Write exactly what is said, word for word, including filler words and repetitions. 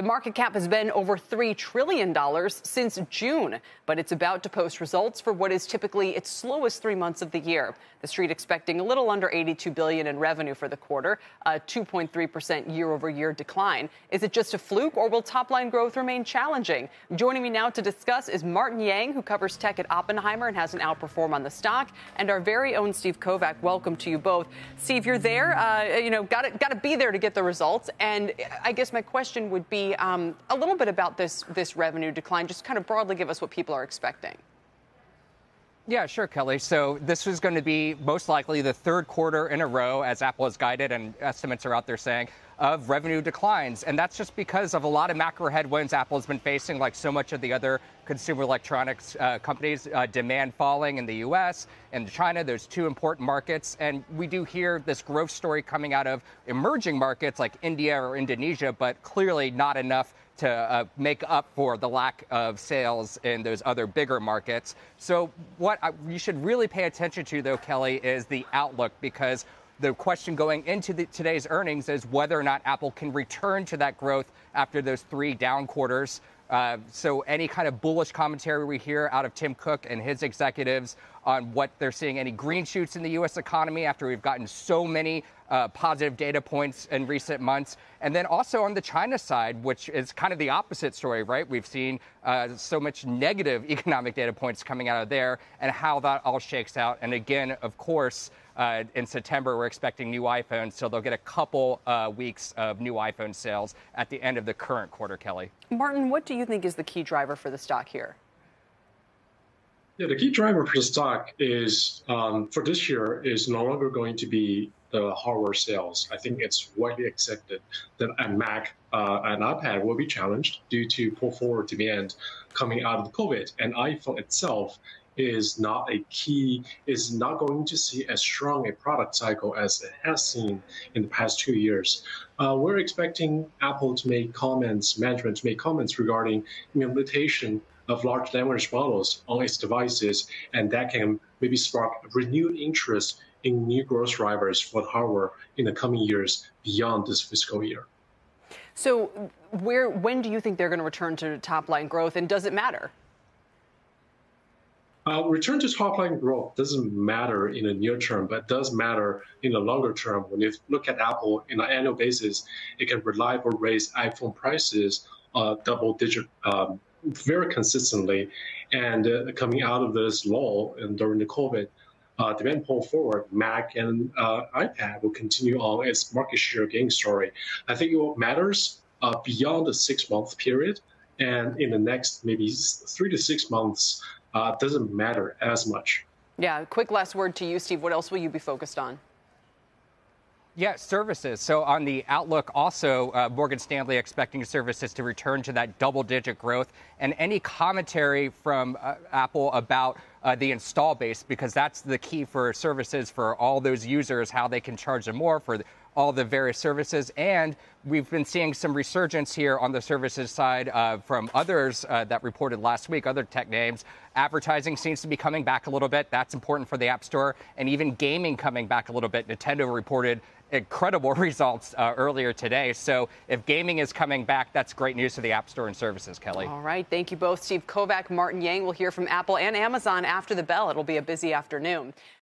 The market cap has been over three trillion dollars since June, but it's about to post results for what is typically its slowest three months of the year. The street expecting a little under eighty-two billion dollars in revenue for the quarter, a two point three percent year-over-year decline. Is it just a fluke, or will top-line growth remain challenging? Joining me now to discuss is Martin Yang, who covers tech at Oppenheimer and has an outperform on the stock, and our very own Steve Kovach. Welcome to you both. Steve, you're there. Uh, you know, got to got to be there to get the results. And I guess my question would be um, a little bit about this this revenue decline. Just kind of broadly give us what people are expecting. Yeah, sure, Kelly. So this is going to be most likely the third quarter in a row, as Apple has guided and estimates are out there saying, of revenue declines. And that's just because of a lot of macro headwinds Apple's been facing, like so much of the other consumer electronics uh, companies, uh, demand falling in the U S and China, those two important markets. And we do hear this growth story coming out of emerging markets like India or Indonesia, but clearly not enough to uh, make up for the lack of sales in those other bigger markets. So what I, you should really pay attention to, though, Kelly, is the outlook, because the question going into the, today's earnings is whether or not Apple can return to that growth after those three down quarters. Uh, so any kind of bullish commentary we hear out of Tim Cook and his executives on what they're seeing, any green shoots in the U S economy after we've gotten so many uh, positive data points in recent months. And then also on the China side, which is kind of the opposite story, right? We've seen uh, so much negative economic data points coming out of there and how that all shakes out. And again, of course, Uh, in September, we're expecting new iPhones, so they'll get a couple uh, weeks of new iPhone sales at the end of the current quarter, Kelly. Martin, what do you think is the key driver for the stock here? Yeah, the key driver for the stock is, um, for this year, is no longer going to be the hardware sales. I think it's widely accepted that a Mac uh, and iPad will be challenged due to pull forward demand coming out of COVID, and iPhone itself is not a key, is not going to see as strong a product cycle as it has seen in the past two years. Uh, we're expecting Apple to make comments, management to make comments regarding implementation of large language models on its devices, and that can maybe spark renewed interest in new growth drivers for hardware in the coming years beyond this fiscal year. So where, when do you think they're going to return to top-line growth, and does it matter? Uh, return to top-line growth doesn't matter in the near term, but does matter in the longer term. When you look at Apple on an annual basis, it can reliably raise iPhone prices uh, double-digit um, very consistently. And uh, coming out of this lull and during the COVID uh, demand pull forward, Mac and uh, iPad will continue on its market share gain story. I think it matters uh, beyond the six-month period, and in the next maybe three to six months. Uh, doesn't matter as much. Yeah, quick last word to you, Steve. What else will you be focused on? Yeah, services. So on the outlook also, uh, Morgan Stanley expecting services to return to that double-digit growth, and any commentary from uh, Apple about Uh, the install base, because that's the key for services, for all those users, how they can charge them more for the, all the various services. And we've been seeing some resurgence here on the services side uh, from others uh, that reported last week, other tech names. Advertising seems to be coming back a little bit. That's important for the App Store, and even gaming coming back a little bit. Nintendo reported incredible results uh, earlier today. So if gaming is coming back, that's great news for the App Store and services, Kelly. All right. Thank you both. Steve Kovach, Martin Yang. We'll hear from Apple and Amazon after the bell. It'll be a busy afternoon.